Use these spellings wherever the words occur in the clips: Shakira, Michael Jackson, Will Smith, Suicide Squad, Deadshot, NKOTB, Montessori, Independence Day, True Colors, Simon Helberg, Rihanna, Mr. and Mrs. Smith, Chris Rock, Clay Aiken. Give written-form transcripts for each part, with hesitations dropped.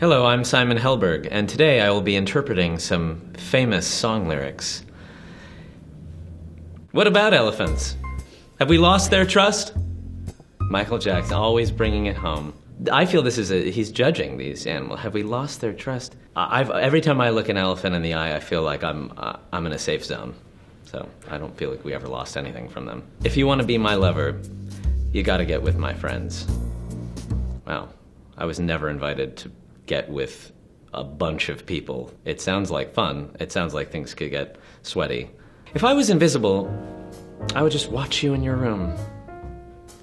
Hello, I'm Simon Helberg, and today I will be interpreting some famous song lyrics. What about elephants? Have we lost their trust? Michael Jackson, always bringing it home. I feel this is he's judging these animals. Have we lost their trust? Every time I look an elephant in the eye, I feel like I'm in a safe zone. So I don't feel like we ever lost anything from them. If you want to be my lover, you gotta get with my friends. Wow, I was never invited to get with a bunch of people. It sounds like fun. It sounds like things could get sweaty. If I was invisible, I would just watch you in your room.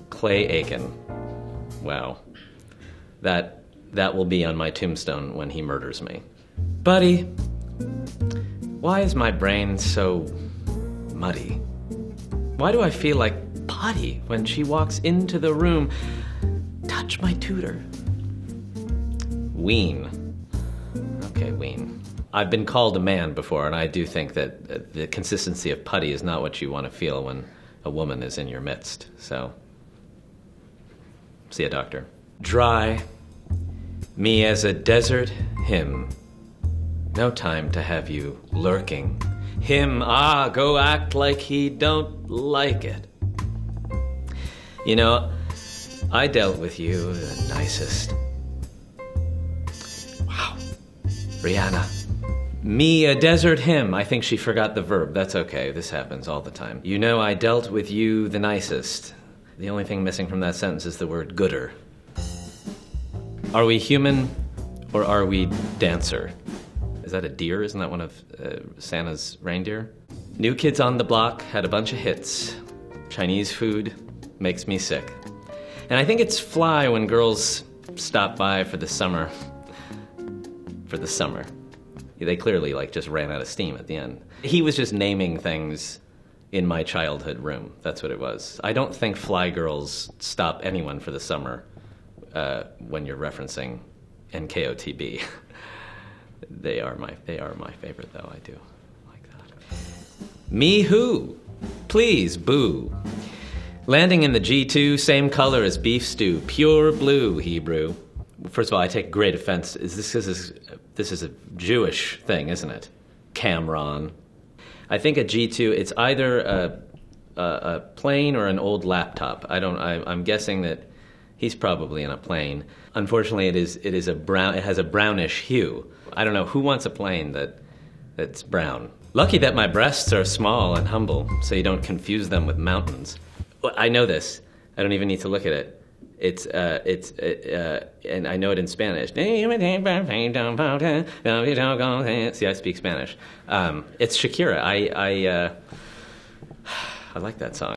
Clay Aiken. Wow. That will be on my tombstone when he murders me. Buddy, why is my brain so muddy? Why do I feel like potty when she walks into the room? Touch my tutor. Ween. Okay, ween. I've been called a man before, and I do think that the consistency of putty is not what you want to feel when a woman is in your midst, so see a doctor. Dry me as a desert hymn. No time to have you lurking. Him, go act like he don't like it. You know, I dealt with you the nicest. Wow. Rihanna. Me a desert hymn. I think she forgot the verb. That's okay. This happens all the time. You know, I dealt with you the nicest. The only thing missing from that sentence is the word gooder. Are we human or are we dancer? Is that a deer? Isn't that one of Santa's reindeer? New Kids on the Block had a bunch of hits. Chinese food makes me sick. And I think it's fly when girls stop by for the summer. For the summer. They clearly like just ran out of steam at the end. He was just naming things in my childhood room. That's what it was. I don't think fly girls stop anyone for the summer when you're referencing NKOTB. They are my favorite though, I do like that. Me who? Please, boo. Landing in the G2, same color as beef stew, pure blue Hebrew. First of all, I take great offense. This is a Jewish thing, isn't it? Cameron. I think a G2, it's either a plane or an old laptop. I'm guessing that he's probably in a plane. Unfortunately, it is a brown, it has a brownish hue. I don't know who wants a plane that's brown. Lucky that my breasts are small and humble, so you don't confuse them with mountains. Well, I know this. I don't even need to look at it. And I know it in Spanish. See, I speak Spanish. It's Shakira. I like that song.